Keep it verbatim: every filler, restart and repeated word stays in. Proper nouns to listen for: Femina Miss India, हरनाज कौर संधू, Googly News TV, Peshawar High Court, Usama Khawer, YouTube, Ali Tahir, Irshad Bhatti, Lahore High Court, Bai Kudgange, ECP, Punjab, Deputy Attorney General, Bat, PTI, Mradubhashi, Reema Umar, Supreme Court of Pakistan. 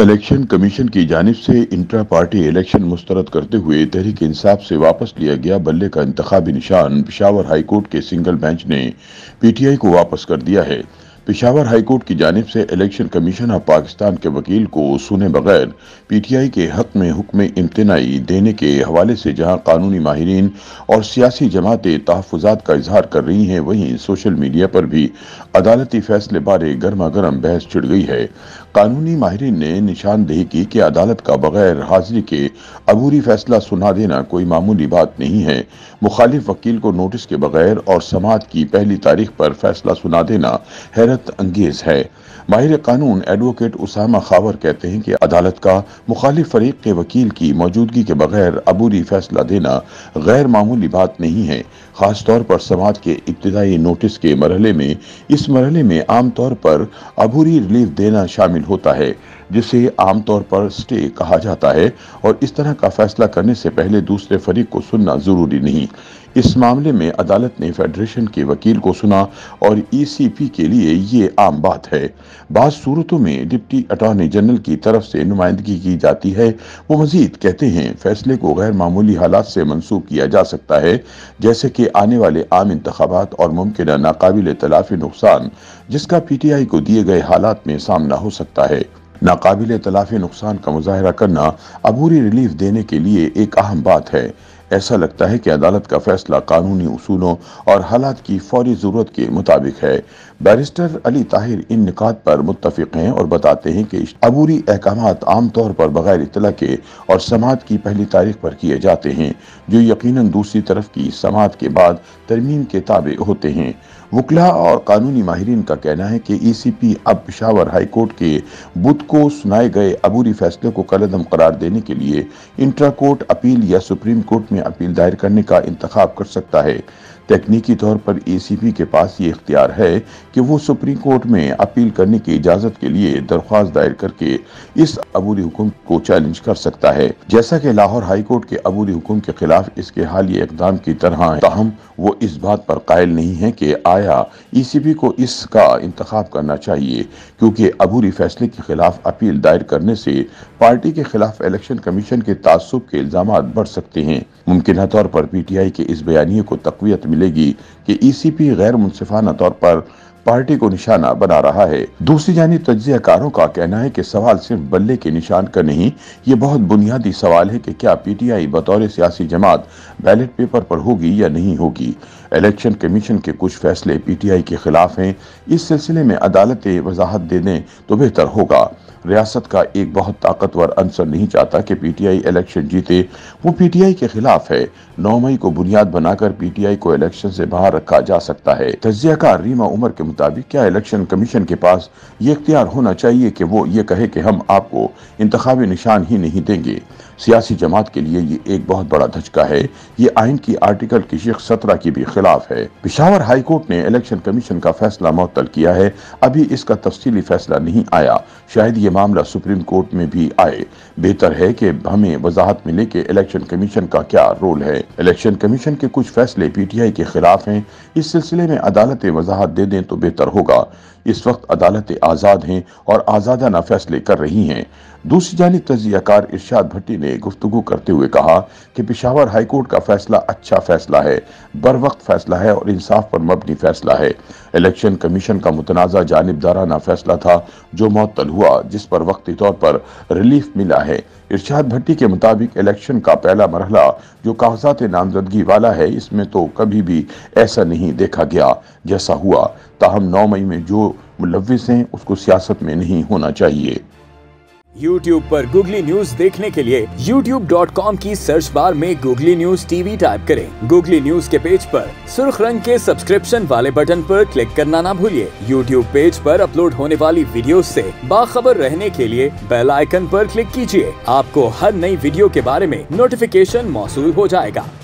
Election commission की जानिब से इंट्रा पार्टी इलेक्शन मुस्तरद करते हुए तहरीक इंसाफ से वापस लिया गया बल्ले का इंतखाबी निशान पेशावर हाई कोर्ट के सिंगल बेंच ने पीटीआई को वापस कर दिया है। पेशावर हाई कोर्ट की जानिब से इलेक्शन कमीशन ऑफ पाकिस्तान के वकील को सुने बगैर पीटीआई के हक में हुक्म इम्तनाई देने के हवाले से जहां कानूनी माहिरीन और सियासी जमातें तहफ़ुज़ात का इजहार कर रही हैं, वहीं सोशल मीडिया पर भी अदालती फैसले बारे गर्मा गर्म बहस छिड़ गई है। कानूनी माहिरीन ने निशानदेही की कि अदालत का बगैर हाजिरी के अबूरी फैसला सुना देना कोई मामूली बात नहीं है। मुखालिफ वकील को नोटिस के बगैर और समाअत की पहली तारीख पर फैसला सुना देना हैरत अंगेज है। माहिर कानून एडवोकेट उसामा खावर कहते हैं कि अदालत का मुखालिफ फरीक के वकील की मौजूदगी के बगैर अबूरी फैसला देना गैर मामूली बात नहीं है, खास तौर पर समाज के इब्तदाई नोटिस के मरहले में। इस मरहले में आमतौर पर अबूरी रिलीफ देना शामिल होता है, जिसे आमतौर पर स्टे कहा जाता है, और इस तरह का फैसला करने से पहले दूसरे फरीक को सुनना ज़रूरी नहीं। इस मामले में अदालत ने फेडरेशन के वकील को सुना और ई सी पी के लिए ये आम बात है। बाद सूरतों में डिप्टी अटॉर्नी जनरल की तरफ से नुमाइंदगी की जाती है। वो मजीद कहते हैं, फैसले को गैर मामूली हालात से मनसूख किया जा सकता है, जैसे कि आने वाले आम इंतखाबात और मुमकिन नाकाबिल तलाफी नुकसान जिसका पीटीआई को दिए गए हालात में सामना हो सकता है। नाकाबिल तलाफी नुकसान का मुजाहरा करना अबूरी रिलीफ देने के लिए एक अहम बात है। ऐसा लगता है कि अदालत का फैसला कानूनी उसूलों और हालात की फौरी ज़रूरत के मुताबिक है। बैरिस्टर अली ताहिर इन निकात पर मुत्तफिक हैं और बताते हैं कि अबूरी अहकामात आमतौर पर बगैर इतला के और समाअत की पहली तारीख पर किए जाते हैं, जो यकीनन दूसरी तरफ की समाअत के बाद तरमीम के ताबे होते हैं। वकला और कानूनी माहिरीन का कहना है कि ई सी पी अब पेशावर हाई कोर्ट के बुध को सुनाए गए अबूरी फैसले को कलअदम करार देने के लिए इंट्रा कोर्ट अपील या सुप्रीम कोर्ट में अपील दायर करने का इंतखाब कर सकता है। तकनीकी तौर पर ई सी पी के पास ये इख्तियार है कि वो सुप्रीम कोर्ट में अपील करने की इजाज़त के लिए दरख्वास्त दायर करके इस अबूरी हुक्म को चैलेंज कर सकता है, जैसा कि लाहौर हाई कोर्ट के अबूरी हुक्म के खिलाफ इसके हालिया इकदाम की तरह है। ताहम वो इस बात पर कायल नहीं है कि आया ई सी पी को इसका इंतखाब करना चाहिए, क्योंकि अबूरी फैसले के खिलाफ अपील दायर करने से पार्टी के खिलाफ इलेक्शन कमीशन के तासुब के इल्जाम बढ़ सकते हैं। मुमकिन तौर पर पी टी आई के इस बयानिए को तक़वियत मिलेगी कि ई सी पी गैर मुनसिफाना तौर पर पार्टी को निशाना बना रहा है। दूसरी जानिब तज्ज़ियाकारों का कहना है कि सवाल सिर्फ बल्ले के निशान का नहीं, ये बहुत बुनियादी सवाल है कि क्या पी टी आई बतौर सियासी जमात बैलेट पेपर पर होगी या नहीं होगी। इलेक्शन कमीशन के कुछ फैसले पी टी आई के खिलाफ हैं, इस सिलसिले में अदालतें वजाहत दे दें तो बेहतर होगा। रियासत का एक बहुत ताकतवर अंसर नहीं चाहता कि पी टी आई इलेक्शन जीते, वो पी टी आई के खिलाफ है। नौ मई को बुनियाद बनाकर पी टी आई को इलेक्शन से बाहर रखा जा सकता है। तज्जियाकार रीमा उमर के मुताबिक क्या इलेक्शन कमीशन के पास ये इख्तियार होना चाहिए कि वो ये कहे कि हम आपको इंतखाबी निशान ही नहीं देंगे। सियासी जमात के लिए ये एक बहुत बड़ा धचका है। ये आइन की आर्टिकल की शख्स सत्रह की भी खिलाफ है। पेशावर हाई कोर्ट ने इलेक्शन कमीशन का फैसला मुअत्तल किया है, अभी इसका तफसीली फैसला नहीं आया। शायद ये मामला सुप्रीम कोर्ट में भी आए। बेहतर है कि हमें वजाहत मिले कि इलेक्शन कमीशन का क्या रोल है। इलेक्शन कमीशन के कुछ फैसले पी टी आई के खिलाफ हैं, इस सिलसिले में अदालतें वजाहत दे दें तो बेहतर होगा। इस वक्त अदालतें आज़ाद हैं और आज़ादाना फैसले कर रही हैं। दूसरी जानिब तज्जियाकार इरशाद भट्टी ने गुफ्तगू करते हुए कहा कि पेशावर हाई कोर्ट का फैसला अच्छा फैसला है, बर वक्त फैसला है और इंसाफ पर मबनी फैसला है। इलेक्शन कमीशन का मुतनाज़ा जानिबदाराना फैसला था जो मुअत्तल हुआ, जिस पर वक्ती तौर पर रिलीफ मिला है। इरशाद भट्टी के मुताबिक इलेक्शन का पहला मरहला जो कागजात नामजदगी वाला है, इसमें तो कभी भी ऐसा नहीं देखा गया जैसा हुआ। ताहम नौ मई में जो मुलविस हैं उसको सियासत में नहीं होना चाहिए। YouTube पर Googly News देखने के लिए यूट्यूब डॉट कॉम की सर्च बार में Googly News T V type करें। Googly News के पेज पर सुर्ख रंग के सब्सक्रिप्शन वाले बटन पर क्लिक करना ना भूलिए। YouTube पेज पर अपलोड होने वाली वीडियोस से बाखबर रहने के लिए बेल आइकन पर क्लिक कीजिए। आपको हर नई वीडियो के बारे में नोटिफिकेशन मौसूल हो जाएगा।